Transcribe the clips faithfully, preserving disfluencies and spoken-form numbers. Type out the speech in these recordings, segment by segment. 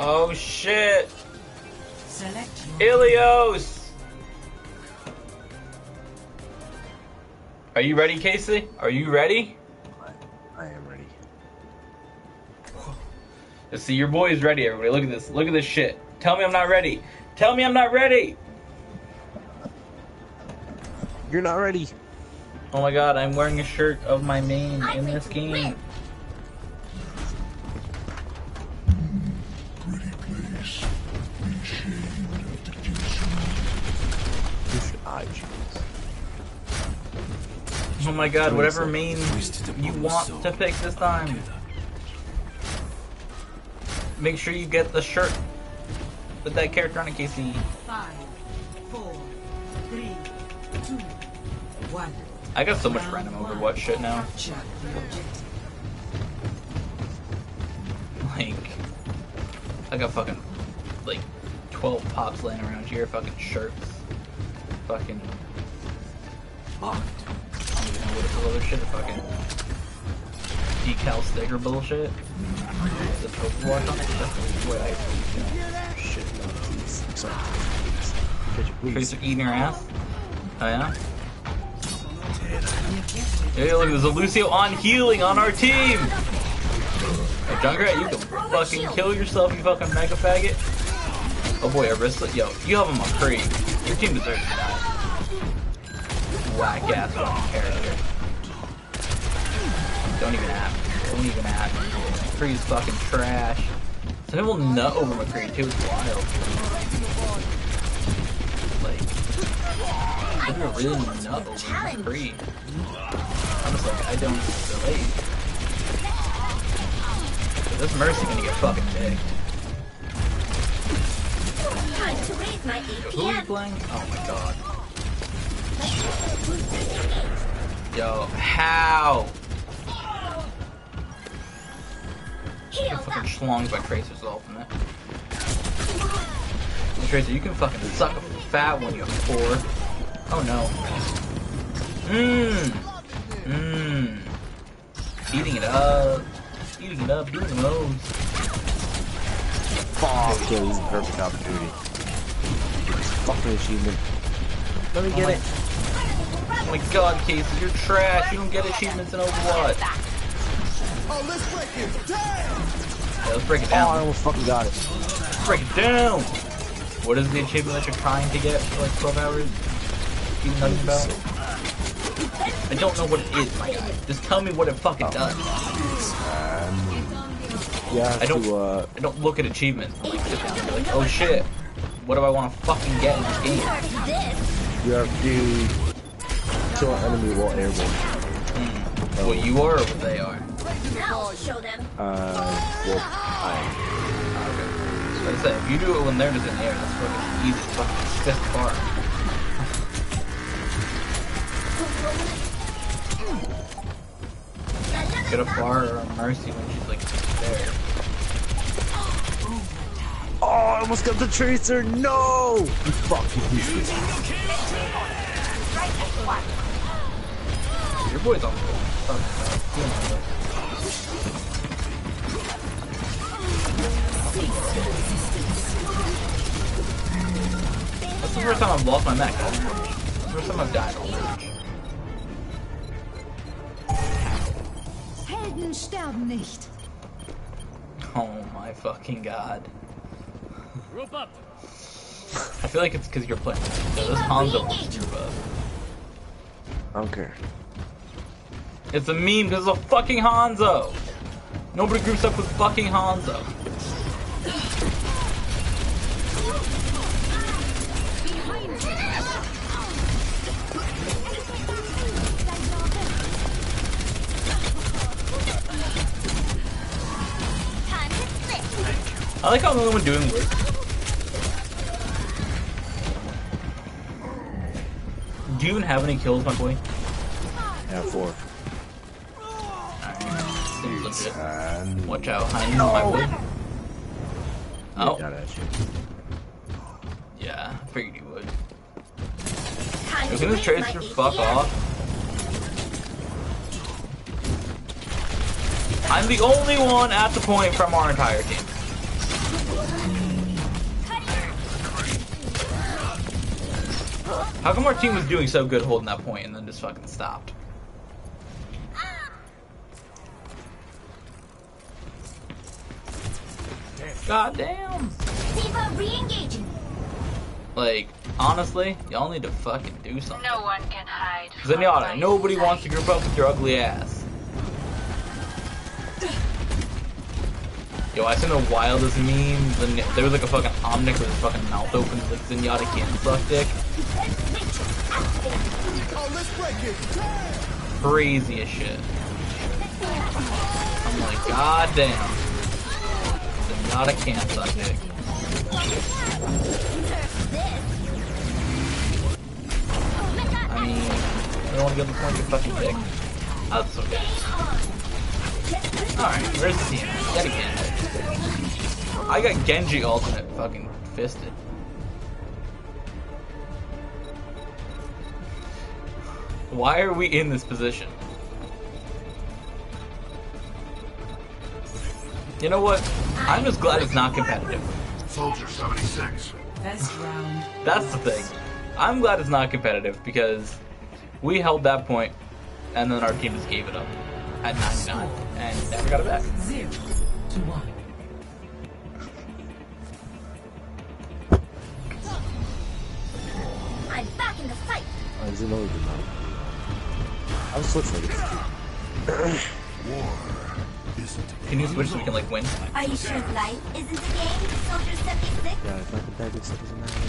Oh shit! Select Ilios! Are you ready, Casey? Are you ready? I am ready. Let's see, your boy is ready, everybody. Look at this. Look at this shit. Tell me I'm not ready. Tell me I'm not ready! You're not ready. Oh my god, I'm wearing a shirt of my main I in this game. Win. Oh my god, whatever main you want to pick this time. Make sure you get the shirt with that character on it, Casey. five, four, three, two, one. I got so much random Overwatch shit now. Like, I got fucking, like, twelve pops laying around here, fucking shirts. Fucking locked. I don't even know what the other shit is. Fucking decal sticker bullshit. The token watch on it. That's what I think. Shit. Sorry. Tracer eating her ass. Oh yeah. Hey, look, there's a Lucio on healing on our team. Hey, Junkrat, you can fucking kill yourself, you fucking mega faggot. Oh boy, a wristlet. Yo, you have him on free. Your team deserves to die. Whack ass fucking character. Don't even act. Don't even act. McCree's fucking trash. Some people nut over McCree too. It's wild. Like, people really nut over McCree. I'm just like, I don't relate. But this Mercy gonna get fucking picked. Time to raise my A P M. Yo, who are you playing? Oh my god. Yo, how? You're fucking schlonged by Tracer's ultimate. And Tracer, you can fucking suck a fat one, you whore. Oh no. Mmm. Mmm. Eating it up. Eating it up. Doing the most. Fuck! This kill is a perfect opportunity. Fucking achievement. Let me get oh it. Oh my god, Casey, you're trash. You don't get achievements in Overwatch. Oh, let's break it down! Yeah, let's break it down. Oh, I almost fucking got it. Let's break it down! What is the achievement that you're trying to get for like twelve hours? You know about? I don't know what it is, my guy. Just tell me what it fucking oh. does. Um... Yeah, I don't. To, uh, I don't look at achievements. I'm like, sit down and be like, oh shit, what do I want to fucking get in this game? You have to kill an enemy while airborne. Mm. Oh. What you are or what they are? Uh, well, I. Okay. I was gonna say, if you do it when they're just in the air, that's fucking easy. Fucking stiff bar. Get a bar or a Mercy when she's like there. Oh, I almost got the Tracer! No! You fucking useless. Your boy's on the That's the first time I've lost my mech. That's the first time I've died all match. Helden sterben nicht. Oh my fucking god. Group up. I feel like it's because you're playing. So this Hanzo wants to group up. I don't care. It's a meme because it's a fucking Hanzo! Nobody groups up with fucking Hanzo. I like how I'm the only one doing work. Do you even have any kills, my boy? Yeah, four. Alright, seems legit. Um, Watch out, honey, no. my boy. Oh. Yeah, I figured you would. You're gonna trace your fuck off. I'm the only one at the point from our entire team. How come our team was doing so good holding that point and then just fucking stopped? God damn! D.Va re-engaging. Like, honestly, y'all need to fucking do something. No one can hide. Zenyatta, nobody wants to group up with your ugly ass. Yo, I seen the wildest memes, and there was like a fucking Omnic with his fucking mouth open, like Zenyatta can't suck dick. Crazy as shit. I'm like, god damn. Zenyatta can't suck dick. I mean, I don't want to give the point to fucking dick. That's okay. Alright, where's the team? Yet again. I got Genji ultimate fucking fisted. Why are we in this position? You know what? I'm just glad it's not competitive. Soldier seventy-six. Best round. That's the thing. I'm glad it's not competitive because we held that point and then our team just gave it up at ninety-nine, and never got it back. Zero to one. I'm back in the fight. Oh, he's another good man. I'm switching against you. War isn't. Can you switch so we can like win? Are you sure life isn't a game? Soldier seventy-six. Yeah, it's not competitive, so it doesn't matter.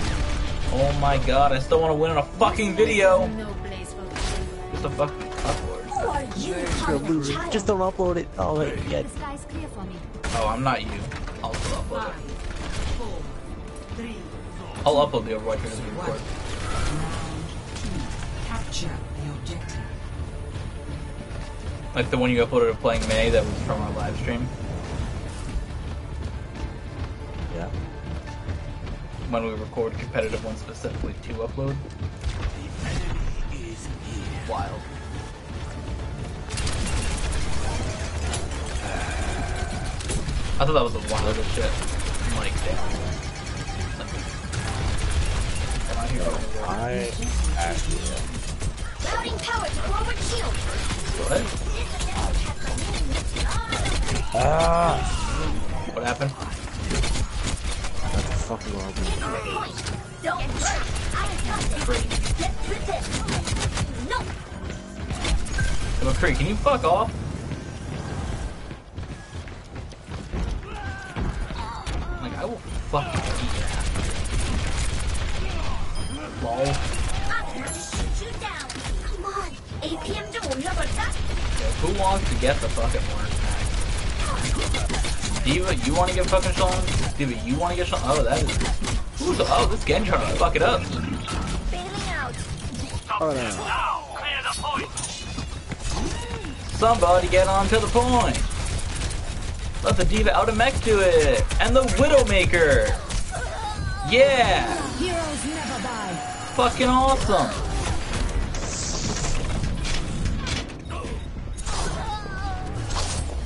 Oh my god, I still want to win on a fucking video. Just the fuck. Just don't upload it. Oh, wait, yet. Oh, I'm not you. I'll still upload it. I'll upload the Overwatch because we record. Like the one you uploaded of playing May that was from our live stream? Yeah. When we record competitive ones specifically to upload? Wild. I thought that was the wildest shit. Like, damn. Am I here? Yo, I actually am. What? Ah! What happened? That's a fucking wild. McCree, can you fuck off? I will fucking eat your ass. Lol. I'm going to shoot you down. Come on. A P M don't know about that. Who wants to get the fucking worm? D.Va, you want to get fucking shot? D.Va, you want to get shot? Oh, that is. Who's the. Oh, this Genji trying to fuck it up. Bailing out. Oh, no. Clear the point. Somebody get on to the point. Let the D.Va out of mech do it! And the Widowmaker! Yeah! Heroes never die. Fucking awesome!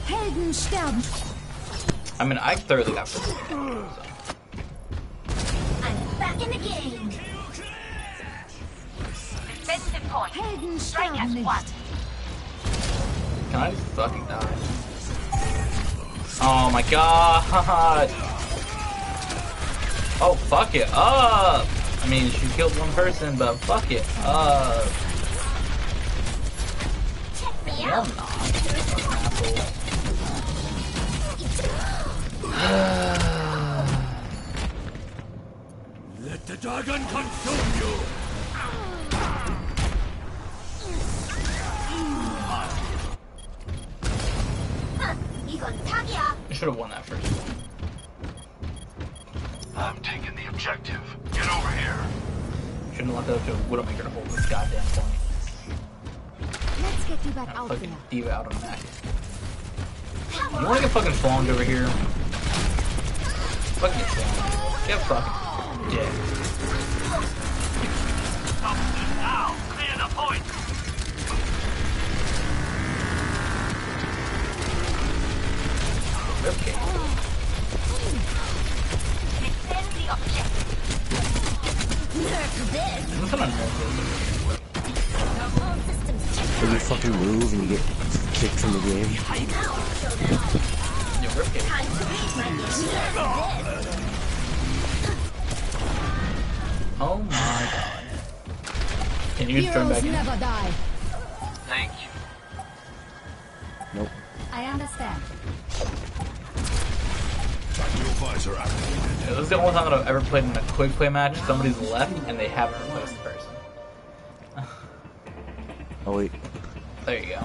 Helden sterben. I mean, I thoroughly got this. So. I'm back in the game! Defensive point. Helden strike at what? Can I just fucking die? Oh my god! Oh, fuck it up! I mean, she killed one person, but fuck it up! Check me out. I'm not. Let the dragon consume you! I should have won that first. I'm taking the objective. Get over here. Shouldn't let that up to Widowmaker to hold this goddamn point. Let's get D.Va out of fucking D.Va out of that. You wanna get fucking flonged over here? Fucking get flonged. Get fucking dead. Stop this now! Clear the point! Okay. this? When you fucking move and you get kicked from the game. Oh my god. Can you turn back? Never die. Thank you. Nope. I understand. Yeah, this is the only time that I've ever played in a quick play match. Somebody's left and they haven't replaced the person. Oh wait. There you go.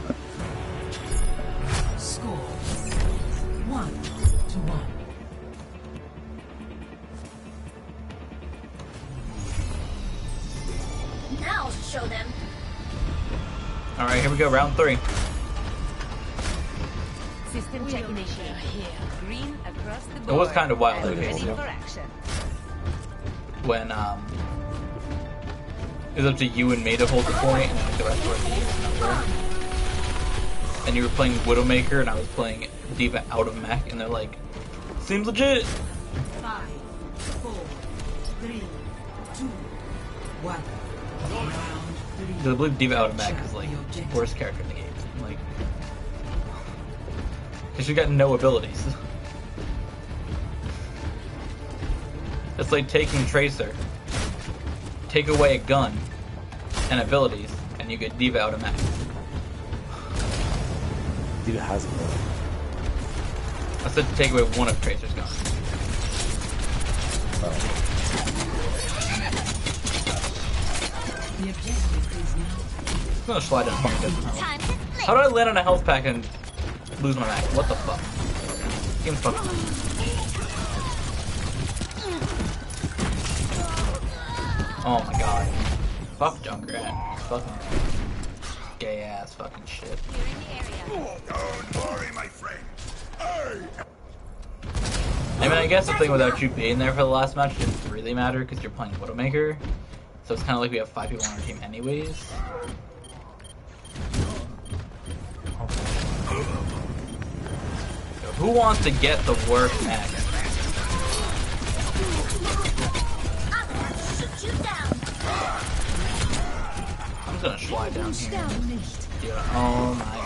Score one to one. Now show them. All right, here we go, round three. System check initiated here. Green across the board. It was kind of wild when um, it was up to you and May to hold the point, and like the rest were the and you were playing Widowmaker, and I was playing D.Va out of mech, and they're like, seems legit. Five, four, three, two, one. I believe D.Va out of mech is like the worst character in the game. Like, because you got no abilities. It's like taking Tracer. Take away a gun and abilities, and you get D.Va out of mech. D.Va has it. I said to take away one of Tracer's guns. Oh. The objective is now. I'm gonna slide down. How did I land on a health pack and lose my match? What the fuck? Game fucked. Oh my god. Fuck Junkrat. Fuck gay ass fucking shit. Oh, don't worry, my friend. I mean, I guess the thing without you being there for the last match didn't really matter because you're playing Widowmaker. So it's kind of like we have five people on our team anyways. So who wants to get the work next? I'm gonna slide down here. Yeah, oh my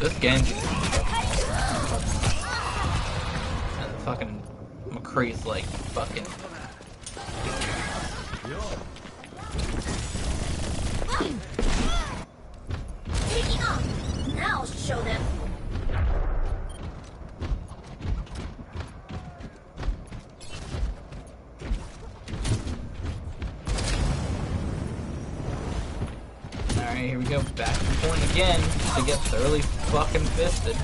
god. This Genji. And the fucking McCree's like fucking... Taking off. Now show them. All right, here we go. Back to the point again to get thoroughly fucking fisted.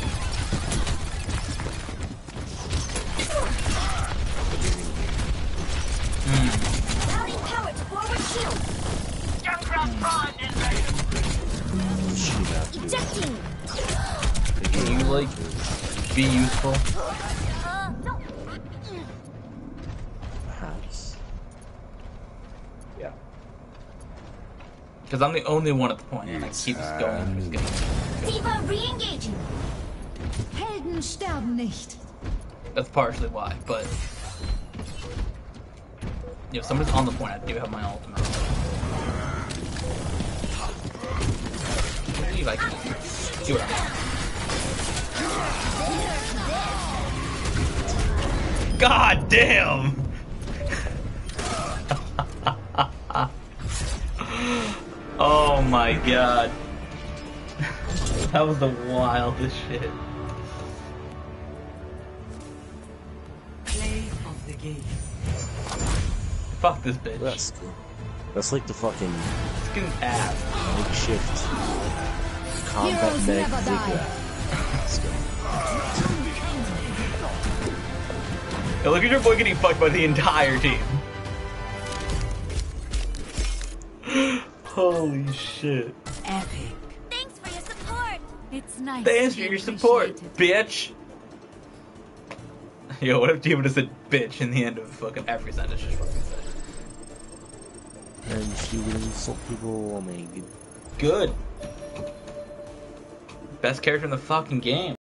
Can you like be useful? Perhaps. Yeah. Because I'm the only one at the point, and I keep just going. D.Va re-engaging. Helden sterben nicht. That's partially why, but if somebody's on the point, I do have my ultimate. I believe I can do what I want. God damn! Oh my god. That was the wildest shit. Play of the game. Fuck this bitch. That's cool. That's like the fucking makeshift combat mech Ziggurat. Look at your boy getting fucked by the entire team. Holy shit. Epic. Thanks for your support. It's nice. Thanks for your support, bitch. Yo, what if D.Va just said bitch in the end of fucking every sentence? Just fucking said. And she would insult people. Oh my god. Good. Best character in the fucking game.